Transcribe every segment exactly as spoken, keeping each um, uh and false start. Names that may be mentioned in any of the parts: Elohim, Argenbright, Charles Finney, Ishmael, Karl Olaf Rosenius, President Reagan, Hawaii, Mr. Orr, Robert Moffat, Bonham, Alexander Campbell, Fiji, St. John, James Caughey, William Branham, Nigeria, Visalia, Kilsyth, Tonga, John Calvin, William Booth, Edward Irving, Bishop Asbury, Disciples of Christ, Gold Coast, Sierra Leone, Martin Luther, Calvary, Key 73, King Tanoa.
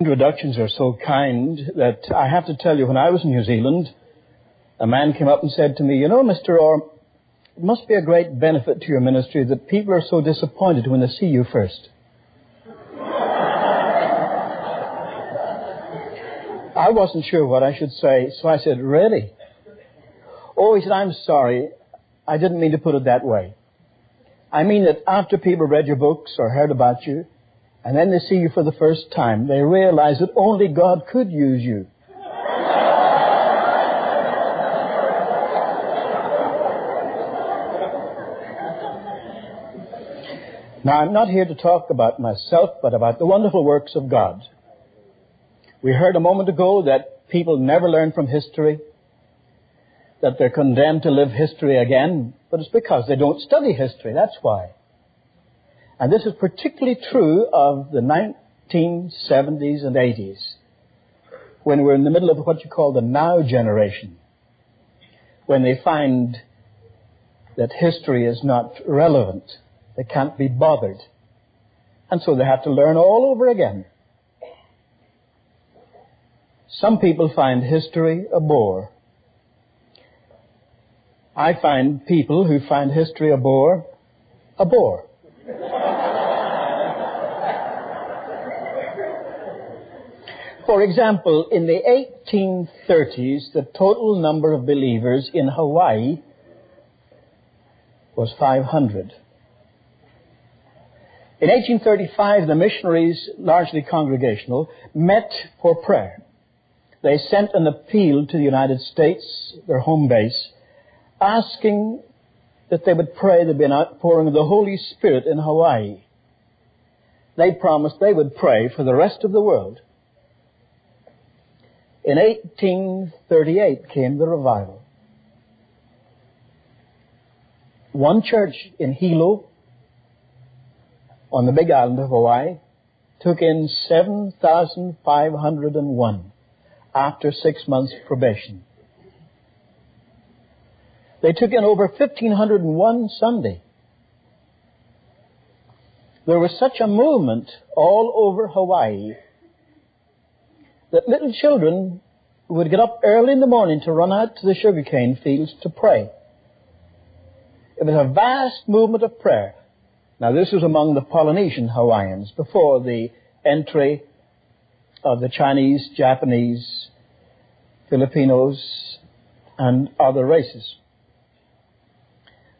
Introductions are so kind that I have to tell you, when I was in New Zealand, a man came up and said to me, "You know, Mister Orr, it must be a great benefit to your ministry that people are so disappointed when they see you first." I wasn't sure what I should say, so I said, "Really?" "Oh," he said, "I'm sorry. I didn't mean to put it that way. I mean that after people read your books or heard about you, and then they see you for the first time, they realize that only God could use you." Now, I'm not here to talk about myself, but about the wonderful works of God. We heard a moment ago that people never learn from history, that they're condemned to live history again, but it's because they don't study history, that's why. And this is particularly true of the nineteen seventies and eighties, when we're in the middle of what you call the now generation, when they find that history is not relevant, they can't be bothered, and so they have to learn all over again. Some people find history a bore. I find people who find history a bore, a bore. For example, in the eighteen thirties, the total number of believers in Hawaii was five hundred. In eighteen thirty-five, the missionaries, largely congregational, met for prayer. They sent an appeal to the United States, their home base, asking that they would pray there'd be an outpouring of the Holy Spirit in Hawaii. They promised they would pray for the rest of the world. In eighteen thirty-eight came the revival. One church in Hilo, on the big island of Hawaii, took in seven thousand five hundred one. After six months probation. They took in over fifteen hundred one Sunday. There was such a movement all over Hawaii that little children would get up early in the morning to run out to the sugarcane fields to pray. It was a vast movement of prayer. Now, this was among the Polynesian Hawaiians before the entry of the Chinese, Japanese, Filipinos, and other races.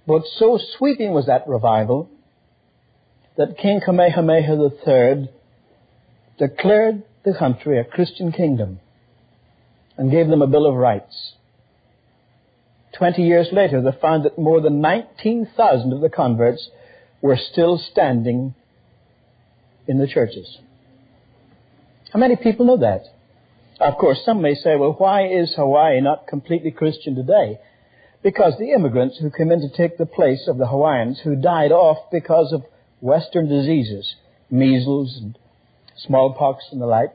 But so sweeping was that revival that King Kamehameha the third declared the country a Christian kingdom and gave them a Bill of Rights. Twenty years later, they found that more than nineteen thousand of the converts were still standing in the churches. How many people know that? Of course, some may say, well, why is Hawaii not completely Christian today? Because the immigrants who came in to take the place of the Hawaiians who died off because of Western diseases, measles and smallpox and the like,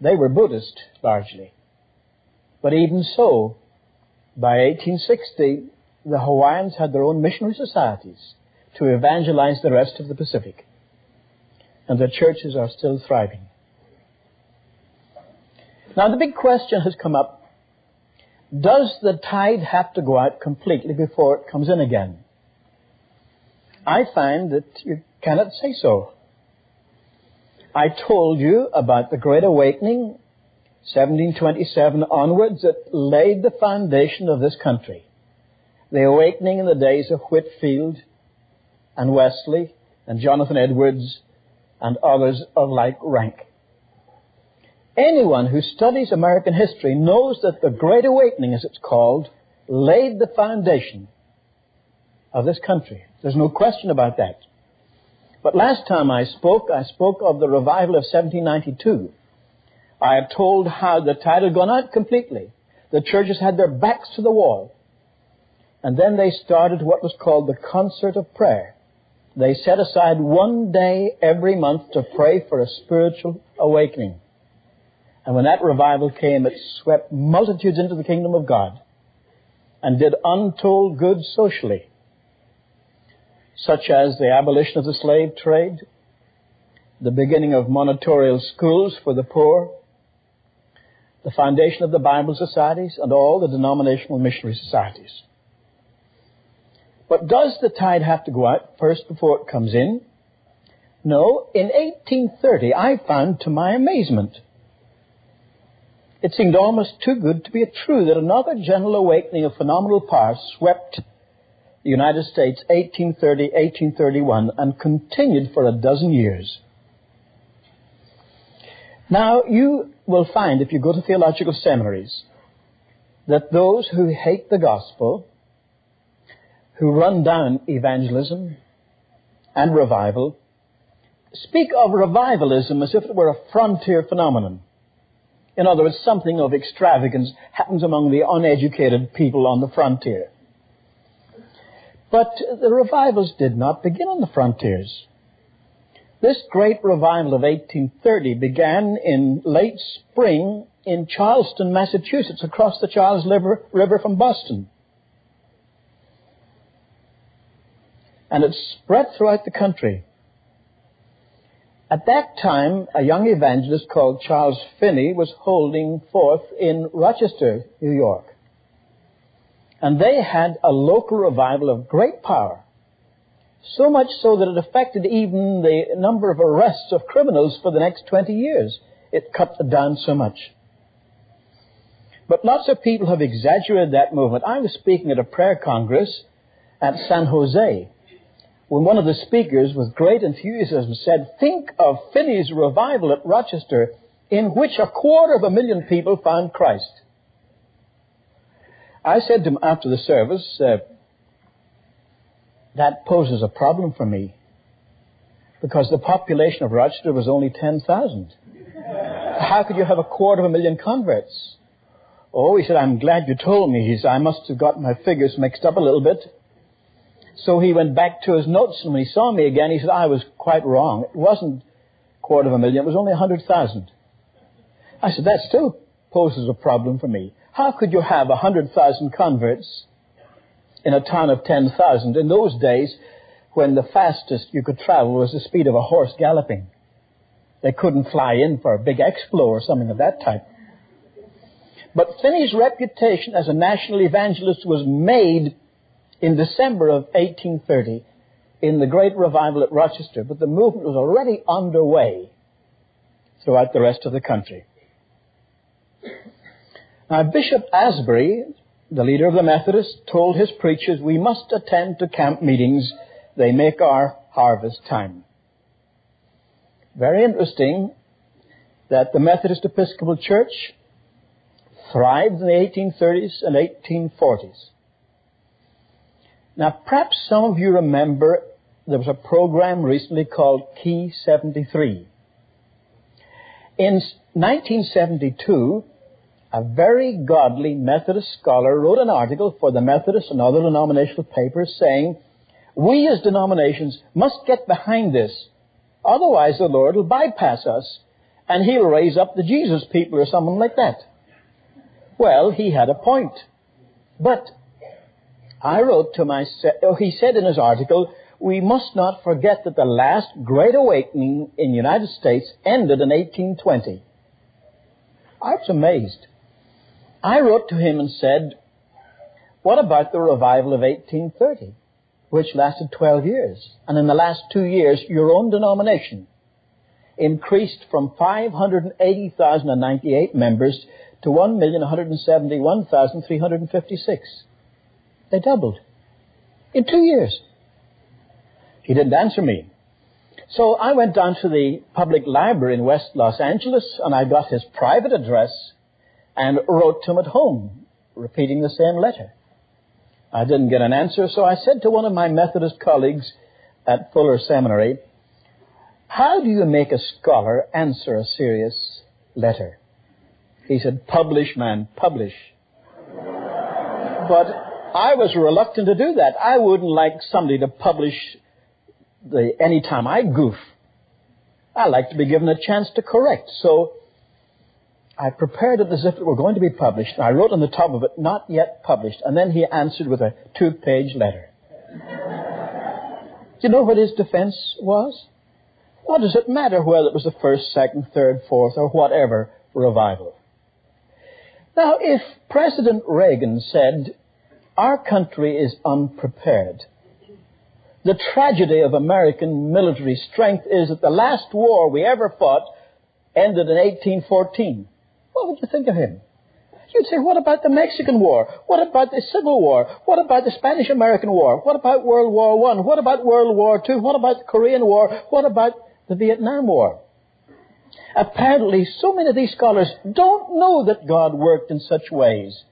they were Buddhist largely. But even so, by eighteen sixty, the Hawaiians had their own missionary societies to evangelize the rest of the Pacific. And the churches are still thriving. Now, the big question has come up. Does the tide have to go out completely before it comes in again? I find that you cannot say so. I told you about the Great Awakening, seventeen twenty-seven onwards, that laid the foundation of this country. The awakening in the days of Whitfield and Wesley and Jonathan Edwards and others of like rank. Anyone who studies American history knows that the Great Awakening, as it's called, laid the foundation of this country. There's no question about that. But last time I spoke, I spoke of the revival of seventeen ninety-two. I have told how the tide had gone out completely. The churches had their backs to the wall. And then they started what was called the concert of prayer. They set aside one day every month to pray for a spiritual awakening. And when that revival came, it swept multitudes into the kingdom of God and did untold good socially, such as the abolition of the slave trade, the beginning of monitorial schools for the poor, the foundation of the Bible societies, and all the denominational missionary societies. But does the tide have to go out first before it comes in? No, in eighteen thirty, I found to my amazement, it seemed almost too good to be true, that another general awakening of phenomenal power swept the United States eighteen thirty, eighteen thirty-one, and continued for a dozen years. Now, you will find, if you go to theological seminaries, that those who hate the gospel, who run down evangelism and revival, speak of revivalism as if it were a frontier phenomenon. In other words, something of extravagance happens among the uneducated people on the frontier. But the revivals did not begin on the frontiers. This great revival of eighteen thirty began in late spring in Charleston, Massachusetts, across the Charles River, River from Boston. And it spread throughout the country. At that time, a young evangelist called Charles Finney was holding forth in Rochester, New York. And they had a local revival of great power, so much so that it affected even the number of arrests of criminals for the next twenty years. It cut them down so much. But lots of people have exaggerated that movement. I was speaking at a prayer congress at San Jose, when one of the speakers with great enthusiasm said, "Think of Finney's revival at Rochester, in which a quarter of a million people found Christ." I said to him after the service, uh, that poses a problem for me, because the population of Rochester was only ten thousand. How could you have a quarter of a million converts? Oh, he said, "I'm glad you told me." He said, "I must have got my figures mixed up a little bit." So he went back to his notes, and when he saw me again, he said, "I was quite wrong. It wasn't a quarter of a million. It was only one hundred thousand. I said, "That still poses a problem for me. How could you have one hundred thousand converts in a town of ten thousand? In those days, when the fastest you could travel was the speed of a horse galloping. They couldn't fly in for a big explo or something of that type. But Finney's reputation as a national evangelist was made in December of eighteen thirty, in the great revival at Rochester, but the movement was already underway throughout the rest of the country. Now, Bishop Asbury, the leader of the Methodists, told his preachers, "We must attend to camp meetings. They make our harvest time." Very interesting that the Methodist Episcopal Church thrived in the eighteen thirties and eighteen forties. Now, perhaps some of you remember there was a program recently called Key seventy-three. In nineteen seventy-two, a very godly Methodist scholar wrote an article for the Methodist and other denominational papers saying, "We as denominations must get behind this, otherwise the Lord will bypass us and he'll raise up the Jesus people," or someone like that. Well, he had a point. But I wrote to myself, oh, he said in his article, "We must not forget that the last great awakening in the United States ended in eighteen twenty. I was amazed. I wrote to him and said, "What about the revival of eighteen thirty, which lasted twelve years? And in the last two years, your own denomination increased from five hundred eighty thousand ninety-eight members to one million one hundred seventy-one thousand three hundred fifty-six. They doubled in two years. He didn't answer me. So I went down to the public library in West Los Angeles, and I got his private address and wrote to him at home, repeating the same letter. I didn't get an answer, so I said to one of my Methodist colleagues at Fuller Seminary, "How do you make a scholar answer a serious letter?" He said, "Publish, man, publish." But I was reluctant to do that. I wouldn't like somebody to publish the any time I goof. I like to be given a chance to correct. So I prepared it as if it were going to be published. And I wrote on the top of it, "Not yet published." And then he answered with a two-page letter. Do you know what his defense was? What does it matter whether it was the first, second, third, fourth, or whatever revival? Now, if President Reagan said, our country is unprepared, the tragedy of American military strength is that the last war we ever fought ended in eighteen fourteen. What would you think of him? You'd say, what about the Mexican War? What about the Civil War? What about the Spanish-American War? What about World War One? What about World War Two? What about the Korean War? What about the Vietnam War? Apparently, so many of these scholars don't know that God worked in such ways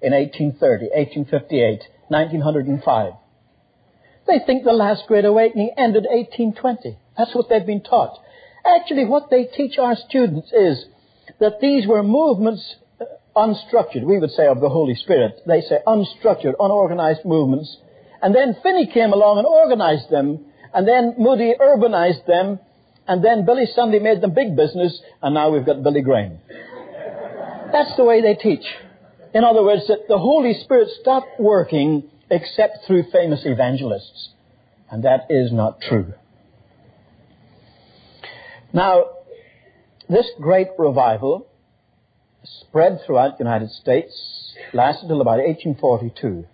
in eighteen thirty, eighteen fifty-eight, nineteen oh five. They think the last Great Awakening ended eighteen twenty. That's what they've been taught. Actually, what they teach our students is that these were movements unstructured, we would say, of the Holy Spirit. They say unstructured, unorganized movements. And then Finney came along and organized them. And then Moody urbanized them. And then Billy Sunday made them big business. And now we've got Billy Graham. That's the way they teach. In other words, that the Holy Spirit stopped working except through famous evangelists. And that is not true. Now, this great revival spread throughout the United States, lasted until about eighteen forty-two.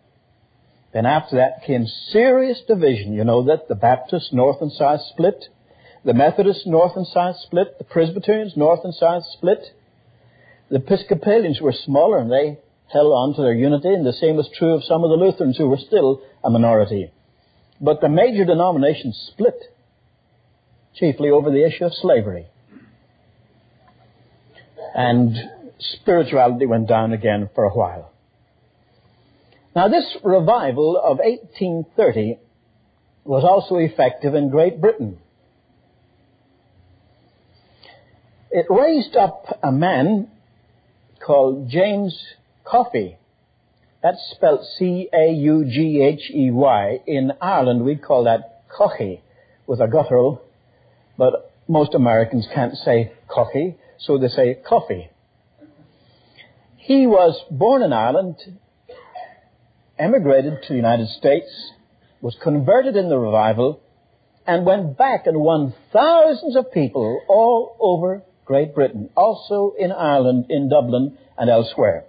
Then after that came serious division. You know that the Baptists north and south split, the Methodists north and south split, the Presbyterians north and south split. The Episcopalians were smaller and they held on to their unity, and the same was true of some of the Lutherans who were still a minority. But the major denominations split, chiefly over the issue of slavery. And spirituality went down again for a while. Now, this revival of eighteen thirty was also effective in Great Britain. It raised up a man called James Caughey. That's spelled C A U G H E Y. In Ireland, we call that Caughey with a guttural, but most Americans can't say Caughey, so they say coffee. He was born in Ireland, emigrated to the United States, was converted in the revival, and went back and won thousands of people all over Great Britain, also in Ireland, in Dublin, and elsewhere.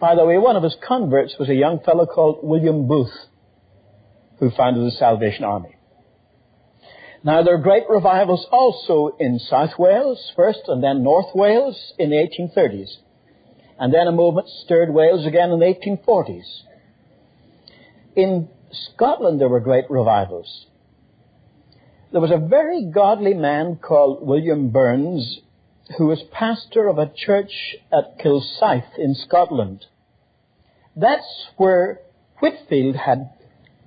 By the way, one of his converts was a young fellow called William Booth, who founded the Salvation Army. Now, there are great revivals also in South Wales, first, and then North Wales in the eighteen thirties. And then a movement stirred Wales again in the eighteen forties. In Scotland, there were great revivals. There was a very godly man called William Burns, who was pastor of a church at Kilsyth in Scotland. That's where Whitfield had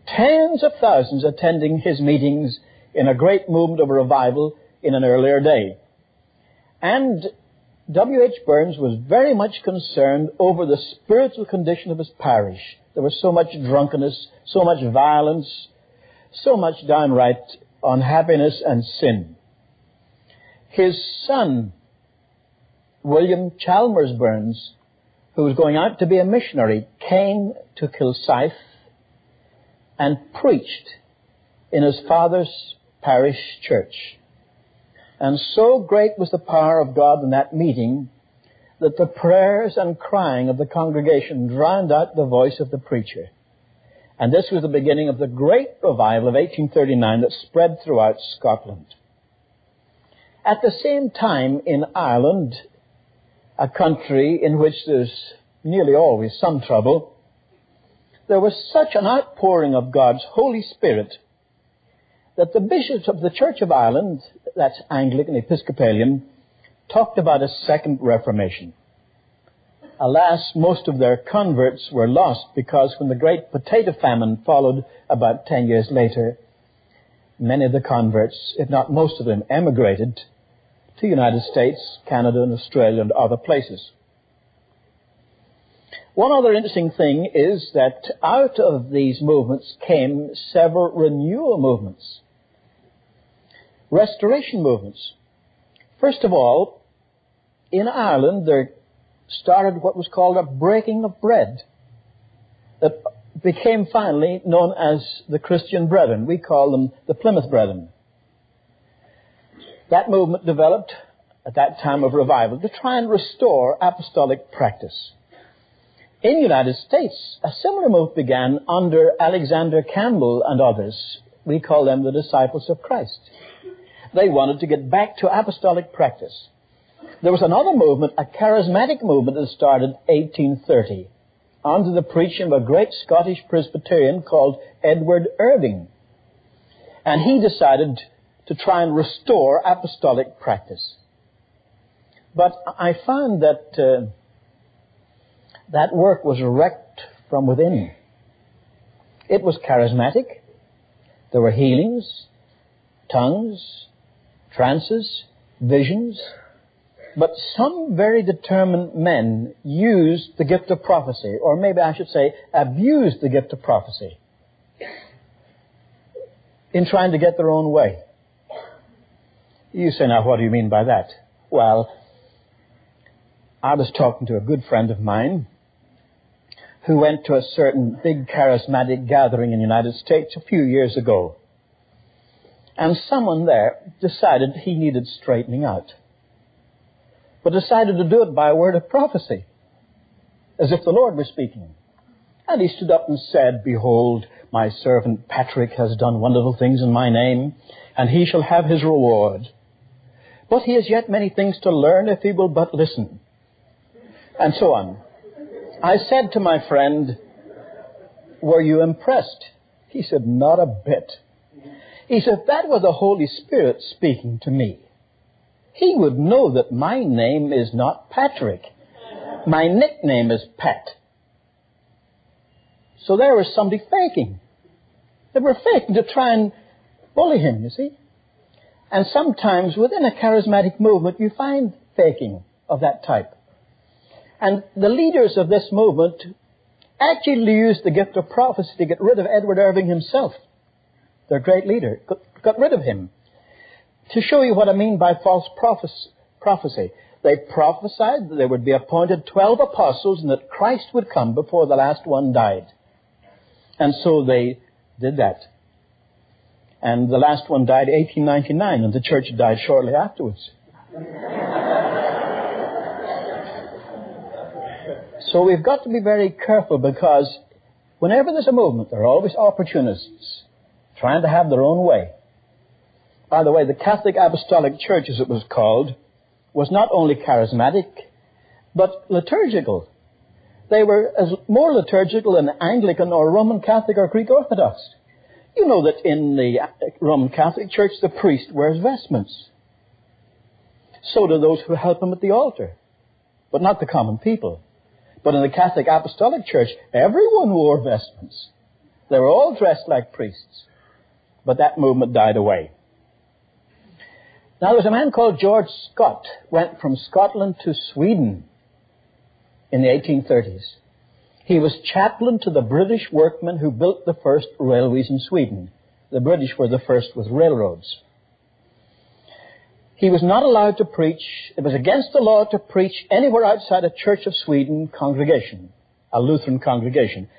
tens of thousands attending his meetings in a great movement of revival in an earlier day. And W H Burns was very much concerned over the spiritual condition of his parish. There was so much drunkenness, so much violence, so much downright unhappiness and sin. His son, William Chalmers Burns, who was going out to be a missionary, came to Kilsyth and preached in his father's parish church. And so great was the power of God in that meeting that the prayers and crying of the congregation drowned out the voice of the preacher. And this was the beginning of the great revival of eighteen thirty-nine that spread throughout Scotland. At the same time, in Ireland, a country in which there's nearly always some trouble, there was such an outpouring of God's Holy Spirit that the bishops of the Church of Ireland, that's Anglican, Episcopalian, talked about a second Reformation. Alas, most of their converts were lost because when the great potato famine followed about ten years later, many of the converts, if not most of them, emigrated to the United States, Canada, and Australia, and other places. One other interesting thing is that out of these movements came several renewal movements, restoration movements. First of all, in Ireland, there started what was called a breaking of bread that became finally known as the Christian Brethren. We call them the Plymouth Brethren. That movement developed at that time of revival to try and restore apostolic practice. In the United States, a similar movement began under Alexander Campbell and others. We call them the Disciples of Christ. They wanted to get back to apostolic practice. There was another movement, a charismatic movement that started eighteen thirty, under the preaching of a great Scottish Presbyterian called Edward Irving. And he decided to try and restore apostolic practice. But I found that uh, that work was wrecked from within. It was charismatic. There were healings, tongues, trances, visions. But some very determined men used the gift of prophecy, or maybe I should say abused the gift of prophecy, in trying to get their own way. You say, now, what do you mean by that? Well, I was talking to a good friend of mine who went to a certain big charismatic gathering in the United States a few years ago. And someone there decided he needed straightening out, but decided to do it by a word of prophecy, as if the Lord were speaking. And he stood up and said, "Behold, my servant Patrick has done wonderful things in my name, and he shall have his reward. But he has yet many things to learn if he will but listen." And so on. I said to my friend, "Were you impressed?" He said, "Not a bit." He said, "That was the Holy Spirit speaking to me. He would know that my name is not Patrick. My nickname is Pat." So there was somebody faking. They were faking to try and bully him, you see. And sometimes within a charismatic movement, you find faking of that type. And the leaders of this movement actually used the gift of prophecy to get rid of Edward Irving himself. Their great leader got rid of him. To show you what I mean by false prophecy, they prophesied that there would be appointed twelve apostles and that Christ would come before the last one died. And so they did that. And the last one died eighteen ninety-nine, and the church died shortly afterwards. So we've got to be very careful, because whenever there's a movement, there are always opportunists trying to have their own way. By the way, the Catholic Apostolic Church, as it was called, was not only charismatic, but liturgical. They were as more liturgical than Anglican or Roman Catholic or Greek Orthodox. You know that in the Roman Catholic Church, the priest wears vestments. So do those who help him at the altar, but not the common people. But in the Catholic Apostolic Church, everyone wore vestments. They were all dressed like priests. But that movement died away. Now, there's a man called George Scott, went from Scotland to Sweden in the eighteen thirties. He was chaplain to the British workmen who built the first railways in Sweden. The British were the first with railroads. He was not allowed to preach. It was against the law to preach anywhere outside a Church of Sweden congregation, a Lutheran congregation.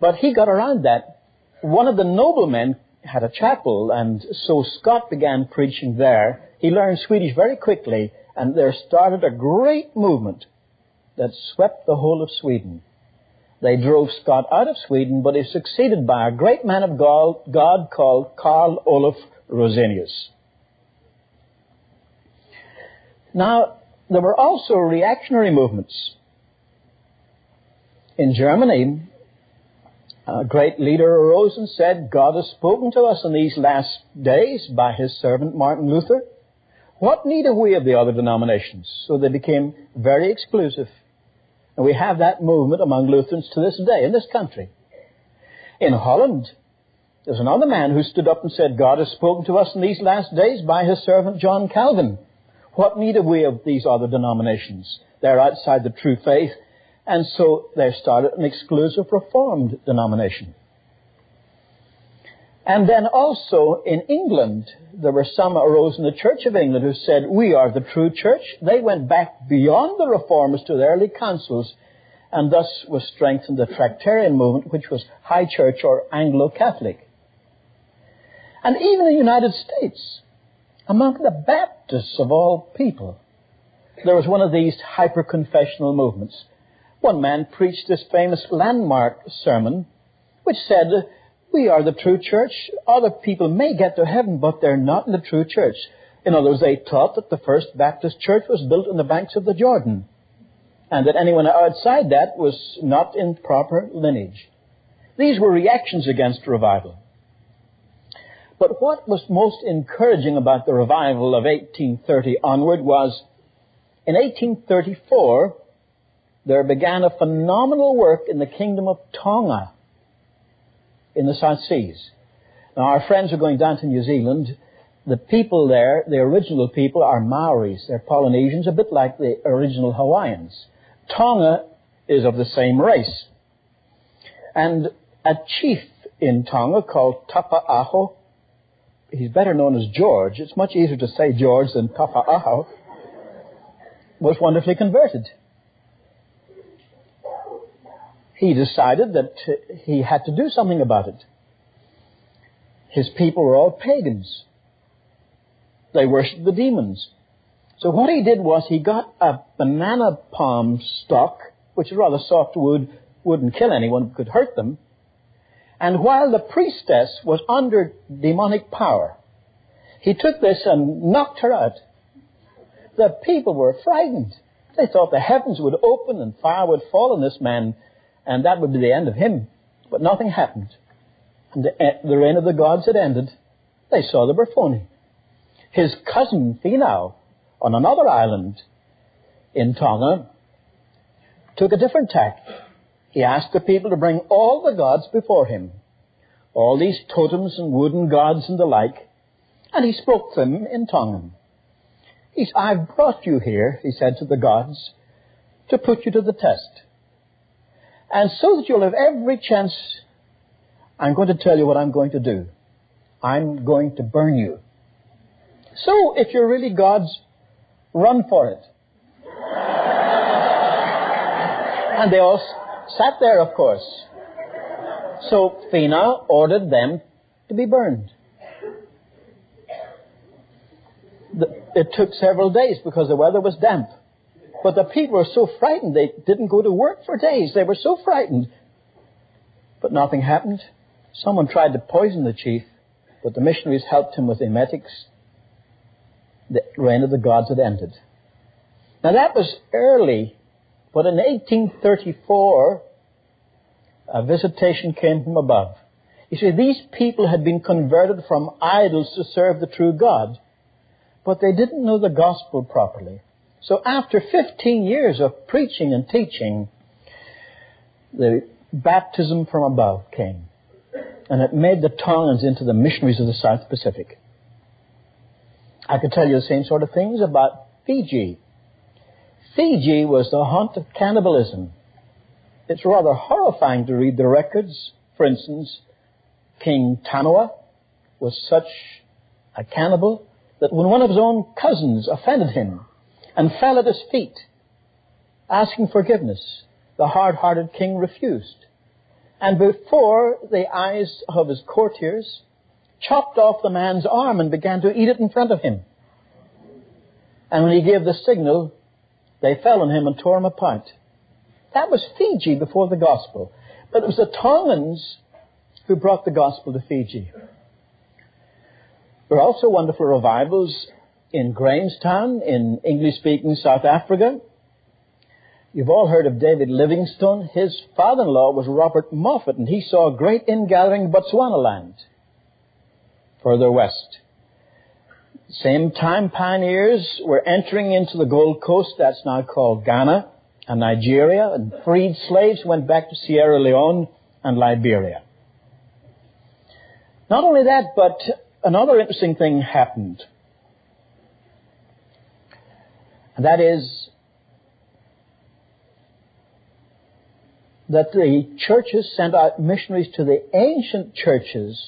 But he got around that. One of the noblemen had a chapel, and so Scott began preaching there. He learned Swedish very quickly, and there started a great movement that swept the whole of Sweden. They drove Scott out of Sweden, but he was succeeded by a great man of God called Karl Olaf Rosenius. Now, there were also reactionary movements. In Germany, a great leader arose and said, "God has spoken to us in these last days by his servant Martin Luther. What need have we of the other denominations?" So they became very exclusive. And we have that movement among Lutherans to this day in this country. In Holland, there's another man who stood up and said, "God has spoken to us in these last days by his servant John Calvin. What need have we of these other denominations? They're outside the true faith." And so they started an exclusive Reformed denomination. And then also in England, there were some arose in the Church of England who said, "We are the true church." They went back beyond the Reformers to the early councils, and thus was strengthened the Tractarian movement, which was High Church or Anglo-Catholic. And even in the United States, among the Baptists of all people, there was one of these hyper-confessional movements. One man preached this famous landmark sermon, which said, we are the true church. Other people may get to heaven, but they're not in the true church. In other words, they taught that the First Baptist Church was built on the banks of the Jordan, and that anyone outside that was not in proper lineage. These were reactions against revival. But what was most encouraging about the revival of eighteen thirty onward was, in eighteen thirty-four, there began a phenomenal work in the kingdom of Tonga in the South Seas. Now, our friends are going down to New Zealand. The people there, the original people, are Maoris. They're Polynesians, a bit like the original Hawaiians. Tonga is of the same race. And a chief in Tonga called Tapa'aho, he's better known as George. It's much easier to say George than Tapa'aho, was wonderfully converted. He decided that he had to do something about it. His people were all pagans. They worshipped the demons. So what he did was he got a banana palm stalk, which is rather soft wood, wouldn't kill anyone, could hurt them. And while the priestess was under demonic power, he took this and knocked her out. The people were frightened. They thought the heavens would open and fire would fall on this man, and that would be the end of him. But nothing happened. And the, the reign of the gods had ended. They saw the Berfoni. His cousin, Finau, on another island in Tonga, took a different tack. He asked the people to bring all the gods before him, all these totems and wooden gods and the like, and he spoke to them in Tongan. He said, I've brought you here, he said to the gods, to put you to the test. And so that you'll have every chance, I'm going to tell you what I'm going to do. I'm going to burn you. So, if you're really gods, run for it. And they all sat there, of course. So, Fina ordered them to be burned. The, it took several days because the weather was damp. But the people were so frightened, they didn't go to work for days. They were so frightened. But nothing happened. Someone tried to poison the chief, but the missionaries helped him with emetics. The reign of the gods had ended. Now that was early, but in eighteen thirty-four, a visitation came from above. You see, these people had been converted from idols to serve the true God, but they didn't know the gospel properly. So after fifteen years of preaching and teaching, the baptism from above came, and it made the Tongans into the missionaries of the South Pacific. I could tell you the same sort of things about Fiji. Fiji was the haunt of cannibalism. It's rather horrifying to read the records. For instance, King Tanoa was such a cannibal that when one of his own cousins offended him and fell at his feet, asking forgiveness, the hard-hearted king refused. And before the eyes of his courtiers, chopped off the man's arm and began to eat it in front of him. And when he gave the signal, they fell on him and tore him apart. That was Fiji before the gospel. But it was the Tongans who brought the gospel to Fiji. There were also wonderful revivals in Grahamstown, in English-speaking South Africa. You've all heard of David Livingstone. His father-in-law was Robert Moffat, and he saw a great ingathering in Botswana land, further west. Same time, pioneers were entering into the Gold Coast, that's now called Ghana, and Nigeria, and freed slaves went back to Sierra Leone and Liberia. Not only that, but another interesting thing happened. And that is that the churches sent out missionaries to the ancient churches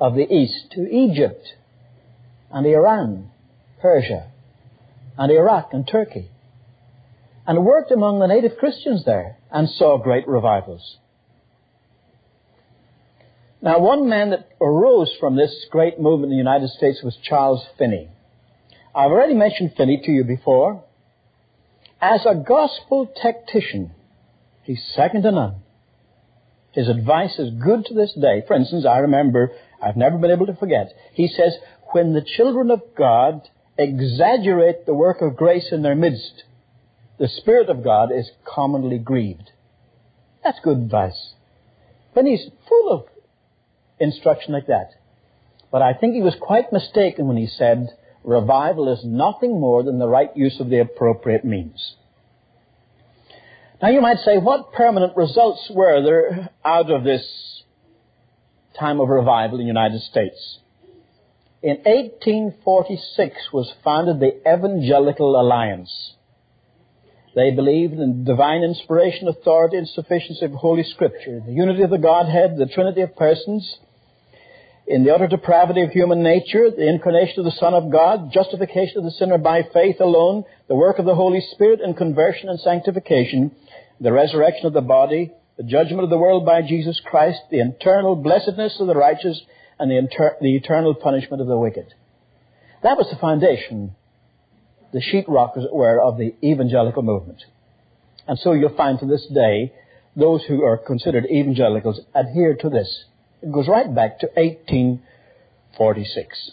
of the East, to Egypt and Iran, Persia and Iraq and Turkey, and worked among the native Christians there and saw great revivals. Now, one man that arose from this great movement in the United States was Charles Finney. I've already mentioned Finney to you before. As a gospel tactician, he's second to none. His advice is good to this day. For instance, I remember, I've never been able to forget, he says, when the children of God exaggerate the work of grace in their midst, the Spirit of God is commonly grieved. That's good advice. Finney's full of instruction like that. But I think he was quite mistaken when he said, revival is nothing more than the right use of the appropriate means. Now you might say, what permanent results were there out of this time of revival in the United States? In eighteen forty-six was founded the Evangelical Alliance. They believed in divine inspiration, authority, and sufficiency of Holy Scripture, the unity of the Godhead, the Trinity of persons, in the utter depravity of human nature, the incarnation of the Son of God, justification of the sinner by faith alone, the work of the Holy Spirit in conversion and sanctification, the resurrection of the body, the judgment of the world by Jesus Christ, the eternal blessedness of the righteous, and the, inter- the eternal punishment of the wicked. That was the foundation, the sheetrock, as it were, of the evangelical movement. And so you'll find to this day, those who are considered evangelicals adhere to this. It goes right back to eighteen forty-six.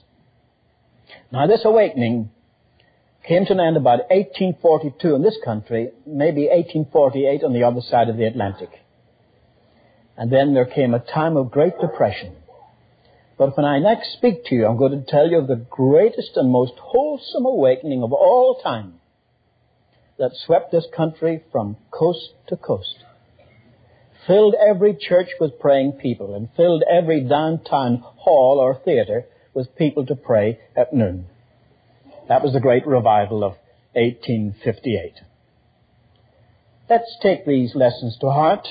Now, this awakening came to an end about eighteen forty-two in this country, maybe eighteen forty-eight on the other side of the Atlantic. And then there came a time of great depression. But when I next speak to you, I'm going to tell you of the greatest and most wholesome awakening of all time that swept this country from coast to coast, filled every church with praying people, and filled every downtown hall or theater with people to pray at noon. That was the great revival of eighteen fifty-eight. Let's take these lessons to heart,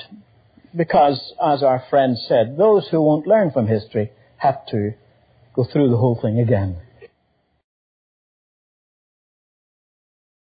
because, as our friend said, those who won't learn from history have to go through the whole thing again.